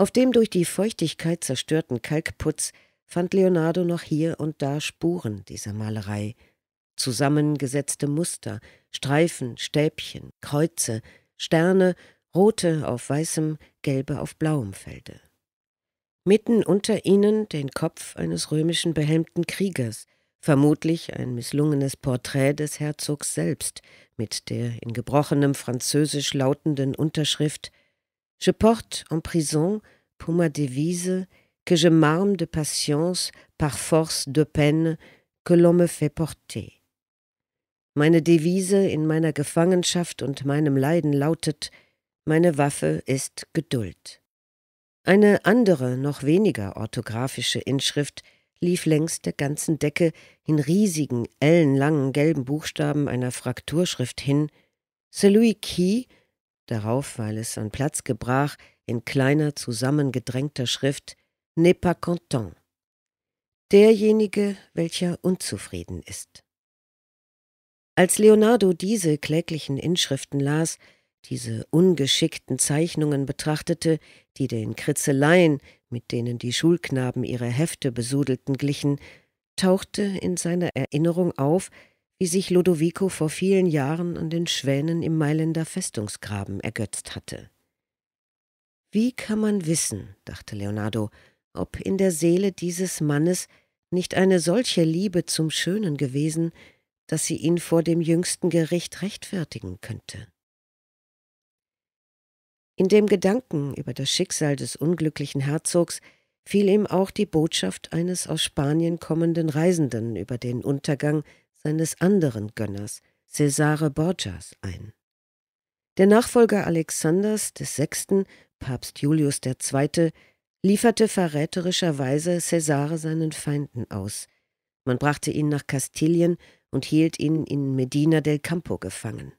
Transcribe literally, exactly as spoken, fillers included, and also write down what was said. Auf dem durch die Feuchtigkeit zerstörten Kalkputz fand Leonardo noch hier und da Spuren dieser Malerei, zusammengesetzte Muster, Streifen, Stäbchen, Kreuze, Sterne, rote auf weißem, gelbe auf blauem Felde. Mitten unter ihnen den Kopf eines römischen behelmten Kriegers, vermutlich ein misslungenes Porträt des Herzogs selbst mit der in gebrochenem Französisch lautenden Unterschrift »Je porte en prison pour ma devise que je m'arme de patience par force de peine que l'on me fait porter.« Meine Devise in meiner Gefangenschaft und meinem Leiden lautet: Meine Waffe ist Geduld. Eine andere, noch weniger orthografische Inschrift lief längs der ganzen Decke in riesigen, ellenlangen gelben Buchstaben einer Frakturschrift hin: Celui qui, darauf, weil es an Platz gebrach, in kleiner, zusammengedrängter Schrift, n'est pas content. Derjenige, welcher unzufrieden ist. Als Leonardo diese kläglichen Inschriften las, diese ungeschickten Zeichnungen betrachtete, die den Kritzeleien, mit denen die Schulknaben ihre Hefte besudelten, glichen, tauchte in seiner Erinnerung auf, wie sich Ludovico vor vielen Jahren an den Schwänen im Mailänder Festungsgraben ergötzt hatte. »Wie kann man wissen«, dachte Leonardo, »ob in der Seele dieses Mannes nicht eine solche Liebe zum Schönen gewesen, dass sie ihn vor dem jüngsten Gericht rechtfertigen könnte?« In dem Gedanken über das Schicksal des unglücklichen Herzogs fiel ihm auch die Botschaft eines aus Spanien kommenden Reisenden über den Untergang seines anderen Gönners, Cesare Borgias, ein. Der Nachfolger Alexanders des Sechsten, Papst Julius der Zweite, lieferte verräterischerweise Cesare seinen Feinden aus. Man brachte ihn nach Kastilien und hielt ihn in Medina del Campo gefangen.